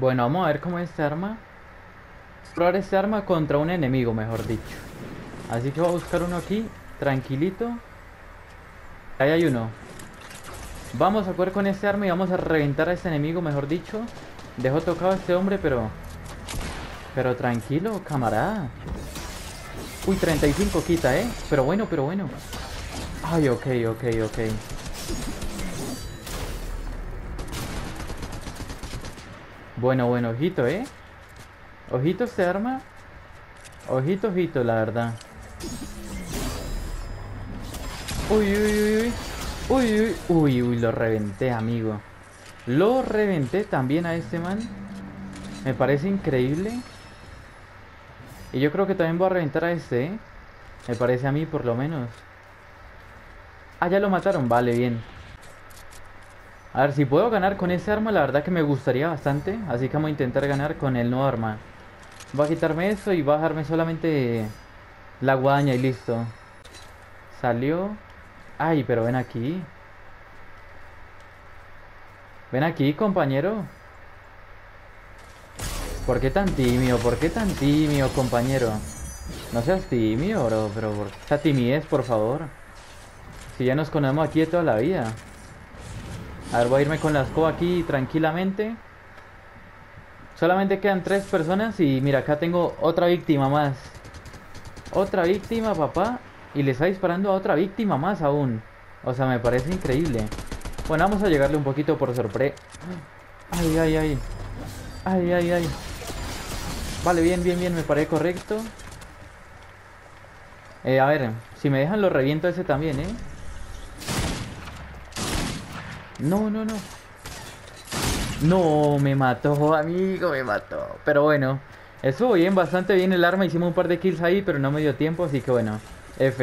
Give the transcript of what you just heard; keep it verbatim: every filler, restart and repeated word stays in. Bueno, vamos a ver cómo es esta arma. Explorar esta arma contra un enemigo, mejor dicho. Así que voy a buscar uno aquí, tranquilito. Ahí hay uno. Vamos a jugar con este arma y vamos a reventar a este enemigo, mejor dicho. Dejó tocado a este hombre, pero... Pero tranquilo, camarada. Uy, treinta y cinco quita, eh. Pero bueno, pero bueno. Ay, ok, ok, ok. Bueno, bueno, ojito, eh. Ojito este arma. Ojito, ojito, la verdad. Uy, uy, uy, uy. Uy, uy, uy, uy, lo reventé, amigo. Lo reventé también a este man. Me parece increíble. Y yo creo que también voy a reventar a este, ¿eh? Me parece a mí, por lo menos. Ah, ya lo mataron. Vale, bien. A ver, si puedo ganar con ese arma, la verdad que me gustaría bastante. Así que vamos a intentar ganar con el nuevo arma. Voy a quitarme eso y voy a dejarme solamente la guadaña y listo. Salió. Ay, pero ven aquí. Ven aquí, compañero. ¿Por qué tan tímido? ¿Por qué tan tímido, compañero? No seas tímido, bro, pero por esa timidez, por favor. Si ya nos conocemos aquí de toda la vida. A ver, voy a irme con la escoba aquí tranquilamente. Solamente quedan tres personas y mira, acá tengo otra víctima más. Otra víctima, papá. Y le está disparando a otra víctima más aún. O sea, me parece increíble. Bueno, vamos a llegarle un poquito por sorpresa. Ay, ay, ay. Ay, ay, ay. Vale, bien, bien, bien, me parece correcto. Eh, a ver, si me dejan lo reviento ese también, ¿eh? No, no, no. No, me mató, amigo, me mató. Pero bueno, estuvo bien, bastante bien el arma. Hicimos un par de kills ahí, pero no me dio tiempo, así que bueno, F.